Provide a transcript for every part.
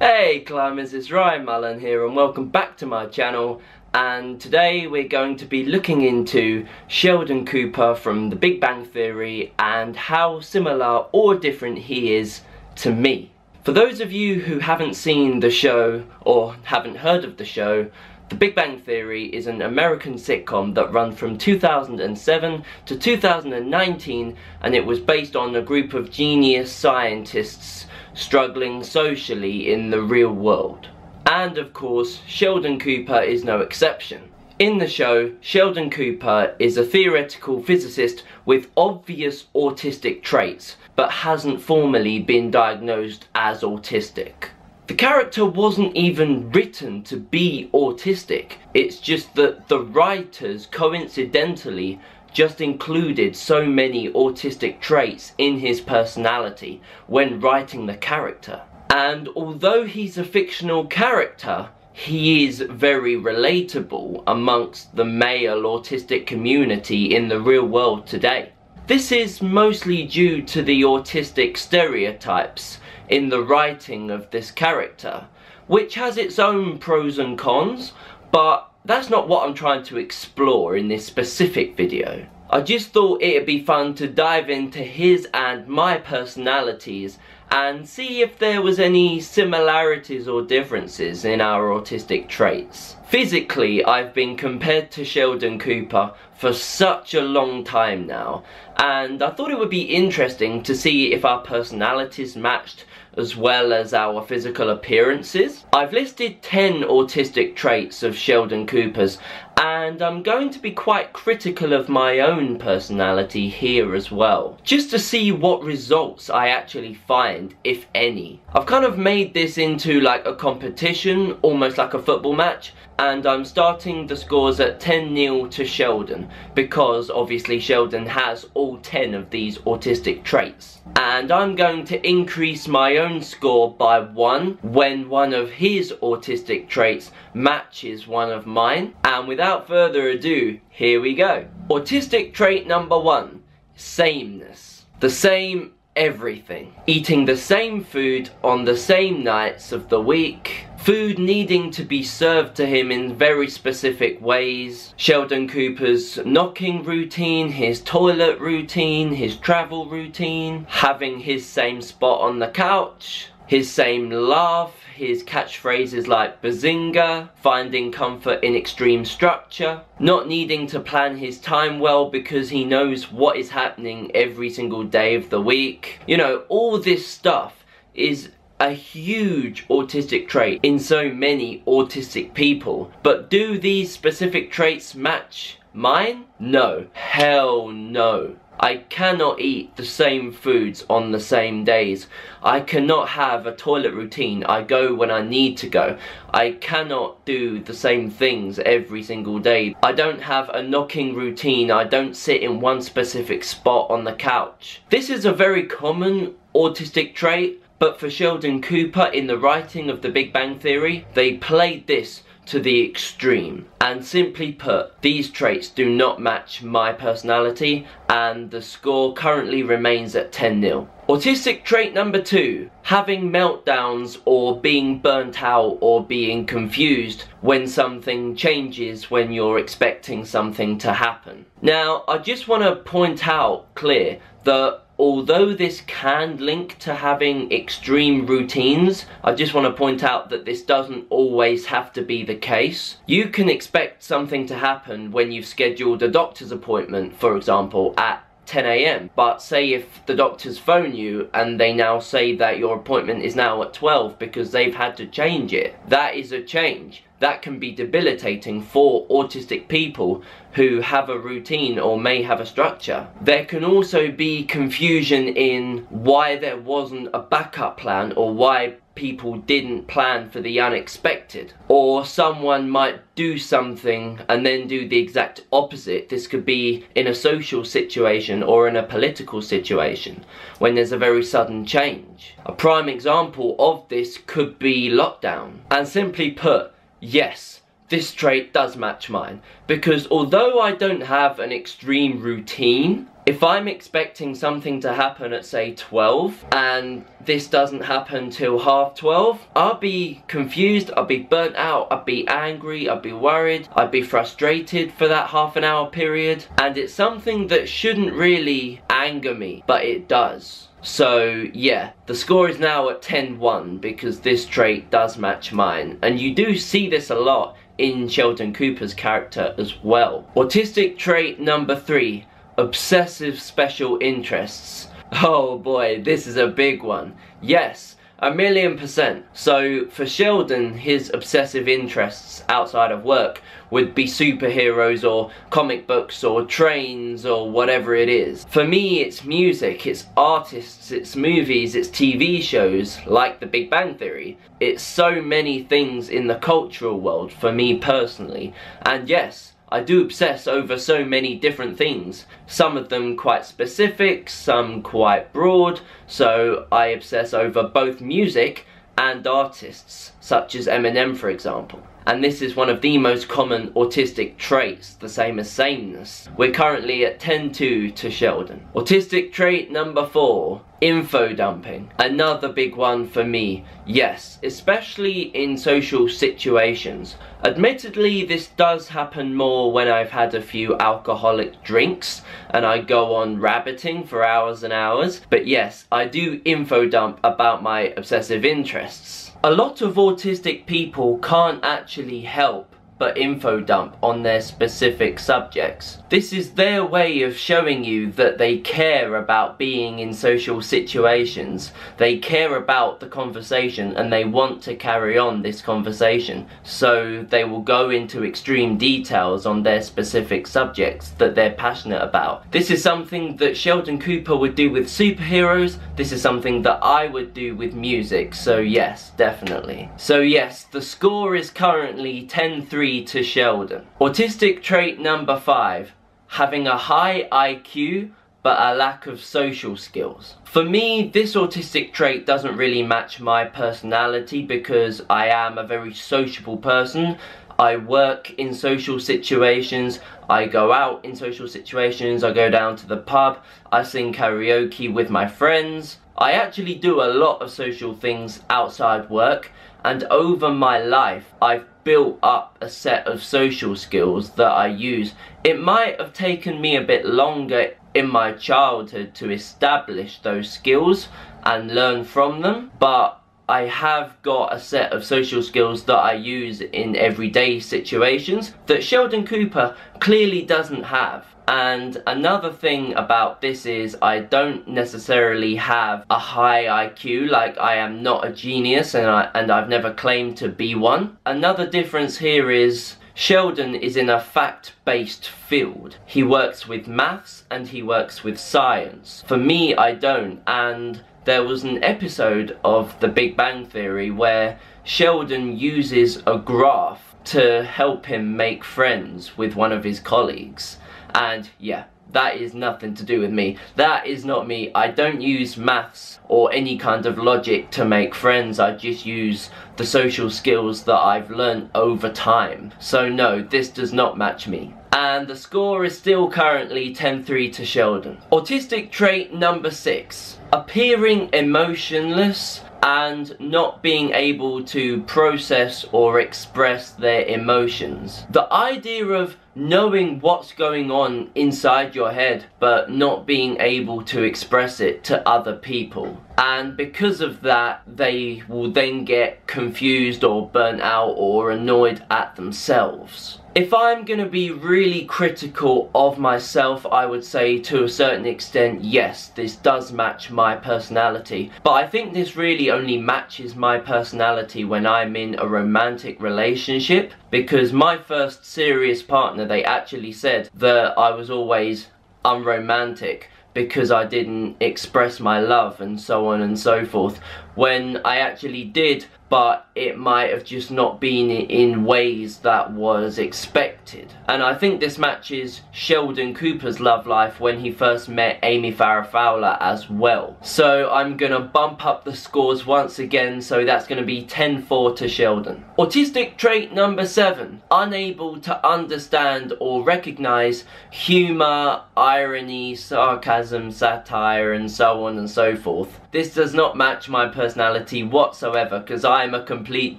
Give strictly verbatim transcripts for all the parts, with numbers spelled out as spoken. Hey climbers, it's Ryan Mullen here and welcome back to my channel, and today we're going to be looking into Sheldon Cooper from The Big Bang Theory and how similar or different he is to me. For those of you who haven't seen the show or haven't heard of the show, The Big Bang Theory is an American sitcom that ran from two thousand seven to two thousand nineteen, and it was based on a group of genius scientists struggling socially in the real world. And of course, Sheldon Cooper is no exception. In the show, Sheldon Cooper is a theoretical physicist with obvious autistic traits, but hasn't formally been diagnosed as autistic. The character wasn't even written to be autistic, it's just that the writers coincidentally just included so many autistic traits in his personality when writing the character. And although he's a fictional character, he is very relatable amongst the male autistic community in the real world today. This is mostly due to the autistic stereotypes in the writing of this character, which has its own pros and cons, but that's not what I'm trying to explore in this specific video. I just thought it'd be fun to dive into his and my personalities and see if there was any similarities or differences in our autistic traits. Physically, I've been compared to Sheldon Cooper for such a long time now, and I thought it would be interesting to see if our personalities matched as well as our physical appearances. I've listed ten autistic traits of Sheldon Cooper's, and I'm going to be quite critical of my own personality here as well, just to see what results I actually find, if any. I've kind of made this into like a competition, almost like a football match, and I'm starting the scores at ten nil to Sheldon, because obviously Sheldon has all ten of these autistic traits. And I'm going to increase my own score by one when one of his autistic traits matches one of mine. And without further ado, here we go. Autistic trait number one, sameness. The same everything. Eating the same food on the same nights of the week. Food needing to be served to him in very specific ways. Sheldon Cooper's knocking routine, his toilet routine, his travel routine, having his same spot on the couch, his same laugh, his catchphrases like bazinga, finding comfort in extreme structure, not needing to plan his time well because he knows what is happening every single day of the week. You know, all this stuff is a huge autistic trait in so many autistic people. But do these specific traits match mine? No. Hell no. I cannot eat the same foods on the same days. I cannot have a toilet routine. I go when I need to go. I cannot do the same things every single day. I don't have a knocking routine. I don't sit in one specific spot on the couch. This is a very common autistic trait, but for Sheldon Cooper in the writing of The Big Bang Theory, they played this to the extreme. And simply put, these traits do not match my personality, and the score currently remains at ten nil. Autistic trait number two, having meltdowns or being burnt out or being confused when something changes when you're expecting something to happen. Now, I just want to point out clear that although this can link to having extreme routines, I just want to point out that this doesn't always have to be the case. You can expect something to happen when you've scheduled a doctor's appointment, for example, at ten A M But say if the doctors phone you and they now say that your appointment is now at twelve because they've had to change it, that is a change. That can be debilitating for autistic people who have a routine or may have a structure. There can also be confusion in why there wasn't a backup plan, or why people didn't plan for the unexpected. Or someone might do something and then do the exact opposite. This could be in a social situation or in a political situation when there's a very sudden change. A prime example of this could be lockdown. And simply put, yes, this trait does match mine, because although I don't have an extreme routine, if I'm expecting something to happen at say twelve and this doesn't happen till half twelve, I'll be confused, I'll be burnt out, I'll be angry, I'll be worried, I'll be frustrated for that half an hour period, and it's something that shouldn't really anger me, but it does. So yeah, the score is now at ten one because this trait does match mine, and you do see this a lot in Sheldon Cooper's character as well. Autistic trait number three. Obsessive special interests. Oh boy, this is a big one. Yes, a million percent. So for Sheldon, his obsessive interests outside of work would be superheroes or comic books or trains or whatever it is. For me, it's music, it's artists, it's movies, it's T V shows like The Big Bang Theory. It's so many things in the cultural world for me personally. And yes, I do obsess over so many different things, some of them quite specific, some quite broad, so I obsess over both music and artists, such as Eminem for example. And this is one of the most common autistic traits, the same as sameness. We're currently at ten two to Sheldon. Autistic trait number four, info dumping. Another big one for me, yes, especially in social situations. Admittedly, this does happen more when I've had a few alcoholic drinks and I go on rabbiting for hours and hours, but yes, I do info dump about my obsessive interests. A lot of autistic people can't actually help but info dump on their specific subjects. This is their way of showing you that they care about being in social situations, they care about the conversation, and they want to carry on this conversation. So they will go into extreme details on their specific subjects that they're passionate about. This is something that Sheldon Cooper would do with superheroes, this is something that I would do with music, so yes, definitely. So yes, the score is currently ten three to Sheldon. Autistic trait number five, having a high I Q but a lack of social skills. For me, this autistic trait doesn't really match my personality because I am a very sociable person. I work in social situations, I go out in social situations, I go down to the pub, I sing karaoke with my friends. I actually do a lot of social things outside work, and over my life I've built up a set of social skills that I use. It might have taken me a bit longer in my childhood to establish those skills and learn from them, but I have got a set of social skills that I use in everyday situations that Sheldon Cooper clearly doesn't have. And another thing about this is I don't necessarily have a high I Q, like I am not a genius and, I, and I've never claimed to be one. Another difference here is Sheldon is in a fact-based field. He works with maths and he works with science. For me, I don't, and there was an episode of The Big Bang Theory where Sheldon uses a graph to help him make friends with one of his colleagues. And yeah, that is nothing to do with me. That is not me. I don't use maths or any kind of logic to make friends. I just use the social skills that I've learned over time. So no, this does not match me. And the score is still currently ten three to Sheldon. Autistic trait number six, appearing emotionless and not being able to process or express their emotions. The idea of knowing what's going on inside your head but not being able to express it to other people. And because of that, they will then get confused or burnt out or annoyed at themselves. If I'm gonna be really critical of myself, I would say to a certain extent, yes, this does match my personality. But I think this really only matches my personality when I'm in a romantic relationship, because my first serious partner, they actually said that I was always unromantic because I didn't express my love and so on and so forth. When I actually did but it might have just not been in ways that was expected. And I think this matches Sheldon Cooper's love life when he first met Amy Farrah Fowler as well. So I'm gonna bump up the scores once again, so that's gonna be ten four to Sheldon. Autistic trait number seven, unable to understand or recognise humour, irony, sarcasm, satire and so on and so forth. This does not match my personality whatsoever, because I I'm a complete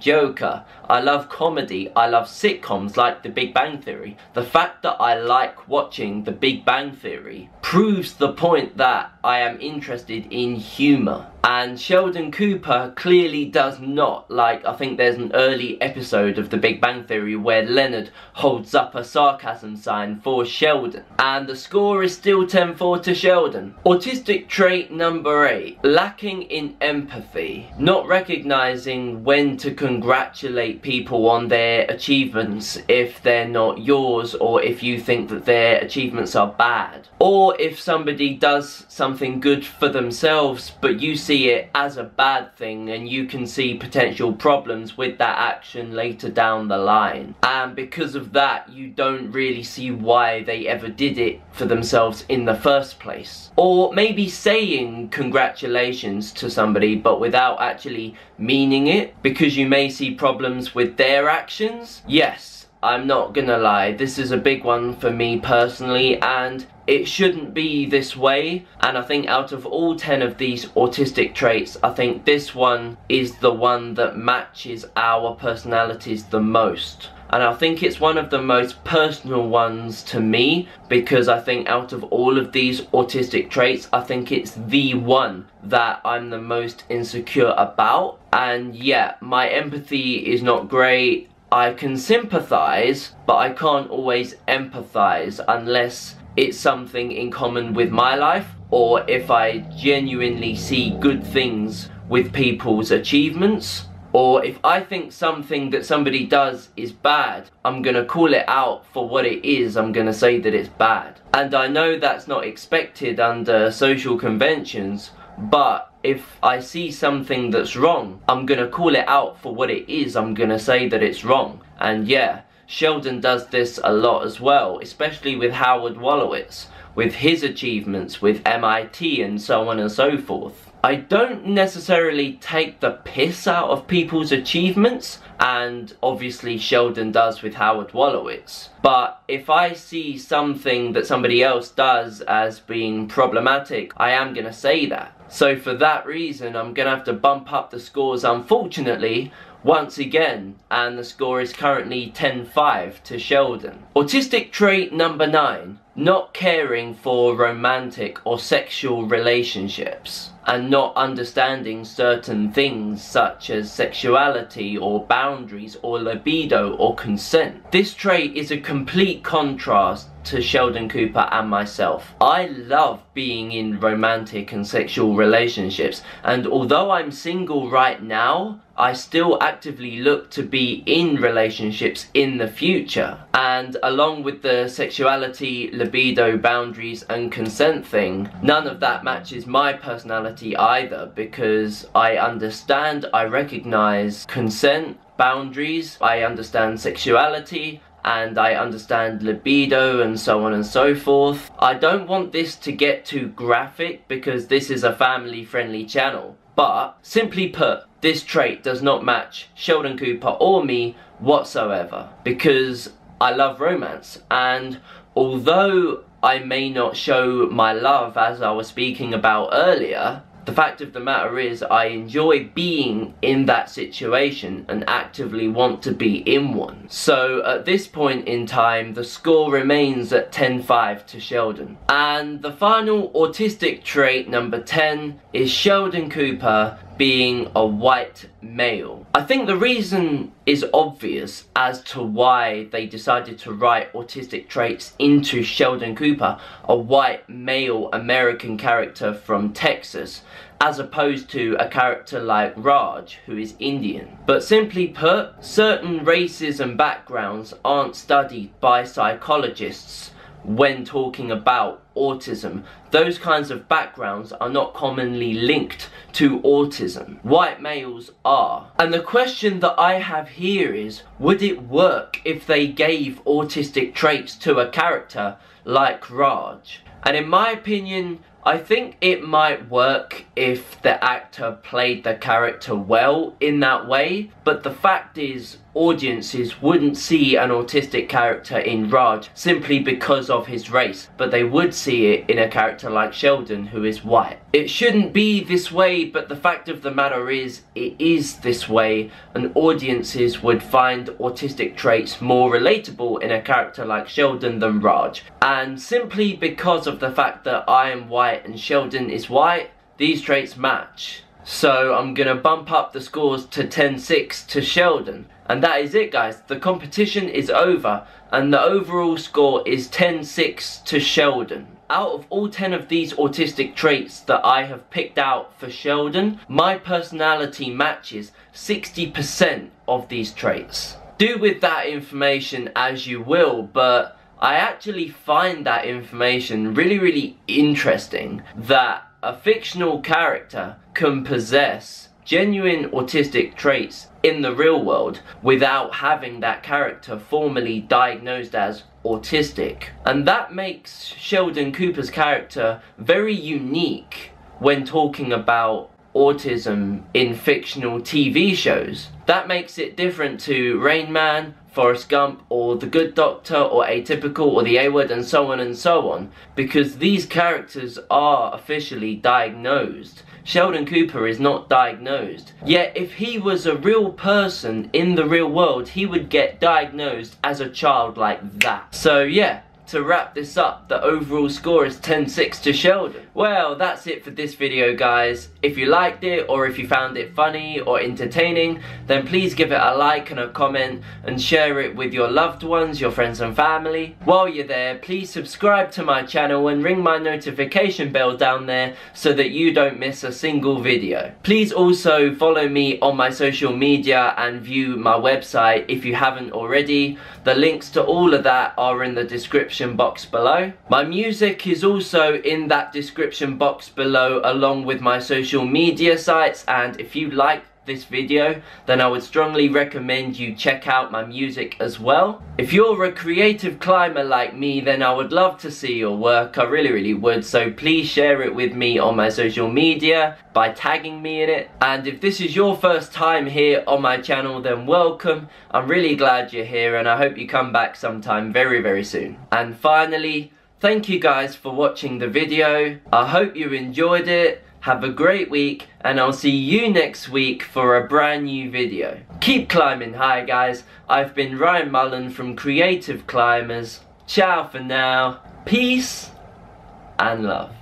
joker. I love comedy, I love sitcoms like The Big Bang Theory. The fact that I like watching The Big Bang Theory proves the point that I am interested in humour. And Sheldon Cooper clearly does not. Like, I think there's an early episode of The Big Bang Theory where Leonard holds up a sarcasm sign for Sheldon. And the score is still ten four to Sheldon. Autistic trait number eight, lacking in empathy. Not recognising when to congratulate people on their achievements if they're not yours, or if you think that their achievements are bad, or if somebody does something good for themselves but you see it as a bad thing and you can see potential problems with that action later down the line, and because of that you don't really see why they ever did it for themselves in the first place. Or maybe saying congratulations to somebody but without actually meaning it, because you may see problems with their actions. Yes, I'm not gonna lie, this is a big one for me personally, and it shouldn't be this way. And I think out of all ten of these autistic traits, I think this one is the one that matches our personalities the most. And I think it's one of the most personal ones to me, because I think out of all of these autistic traits, I think it's the one that I'm the most insecure about. And yeah, my empathy is not great. I can sympathise, but I can't always empathise unless it's something in common with my life, or if I genuinely see good things with people's achievements. Or if I think something that somebody does is bad, I'm gonna call it out for what it is. I'm gonna say that it's bad. And I know that's not expected under social conventions, but if I see something that's wrong, I'm gonna call it out for what it is. I'm gonna say that it's wrong. And yeah, Sheldon does this a lot as well, especially with Howard Wolowitz, with his achievements, with M I T and so on and so forth. I don't necessarily take the piss out of people's achievements, and obviously Sheldon does with Howard Wolowitz, but if I see something that somebody else does as being problematic, I am gonna say that. So for that reason, I'm gonna have to bump up the scores, unfortunately, once again, and the score is currently ten five to Sheldon. Autistic trait number nine, not caring for romantic or sexual relationships, and not understanding certain things such as sexuality or boundaries or libido or consent. This trait is a complete contrast to Sheldon Cooper and myself. I love being in romantic and sexual relationships, and although I'm single right now, I still actively look to be in relationships in the future. And along with the sexuality, libido, boundaries and consent thing, none of that matches my personality either, because I understand, I recognise consent, boundaries, I understand sexuality, and I understand libido and so on and so forth. I don't want this to get too graphic because this is a family-friendly channel, but simply put, this trait does not match Sheldon Cooper or me whatsoever, because I love romance, and although I may not show my love as I was speaking about earlier, the fact of the matter is I enjoy being in that situation and actively want to be in one. So at this point in time, the score remains at ten five to Sheldon. And the final autistic trait, number ten, is Sheldon Cooper being a white male. I think the reason is obvious as to why they decided to write autistic traits into Sheldon Cooper, a white male American character from Texas, as opposed to a character like Raj, who is Indian. But simply put, certain races and backgrounds aren't studied by psychologists when talking about autism. Those kinds of backgrounds are not commonly linked to autism. White males are. And the question that I have here is, would it work if they gave autistic traits to a character like Raj? And in my opinion, I think it might work if the actor played the character well in that way, but the fact is audiences wouldn't see an autistic character in Raj simply because of his race, but they would see it in a character like Sheldon, who is white. It shouldn't be this way, but the fact of the matter is it is this way, and audiences would find autistic traits more relatable in a character like Sheldon than Raj. And simply because of the fact that I am white and Sheldon is white, these traits match. So I'm gonna bump up the scores to ten six to Sheldon. And that is it, guys. The competition is over and the overall score is ten six to Sheldon. Out of all ten of these autistic traits that I have picked out for Sheldon, my personality matches sixty percent of these traits. Do with that information as you will, but I actually find that information really, really interesting, that a fictional character can possess genuine autistic traits in the real world without having that character formally diagnosed as autistic. And that makes Sheldon Cooper's character very unique when talking about autism in fictional T V shows. That makes it different to Rain Man, Forrest Gump, or The Good Doctor, or Atypical, or The A-Word, and so on and so on, because these characters are officially diagnosed. Sheldon Cooper is not diagnosed. Yet if he was a real person in the real world, he would get diagnosed as a child like that. So yeah, to wrap this up, the overall score is ten six to Sheldon. Well, that's it for this video, guys. If you liked it, or if you found it funny or entertaining, then please give it a like and a comment and share it with your loved ones, your friends and family. While you're there, please subscribe to my channel and ring my notification bell down there so that you don't miss a single video. Please also follow me on my social media and view my website if you haven't already. The links to all of that are in the description box below. My music is also in that description box below, along with my social media sites, and if you like this video, then I would strongly recommend you check out my music as well. If you're a creative climber like me, then I would love to see your work. I really, really would, so please share it with me on my social media by tagging me in it. And if this is your first time here on my channel, then welcome. I'm really glad you're here, and I hope you come back sometime very, very soon. And finally, thank you guys for watching the video. I hope you enjoyed it. Have a great week, and I'll see you next week for a brand new video. Keep climbing high, guys. I've been Ryan Mullen from Creative Climbers. Ciao for now. Peace and love.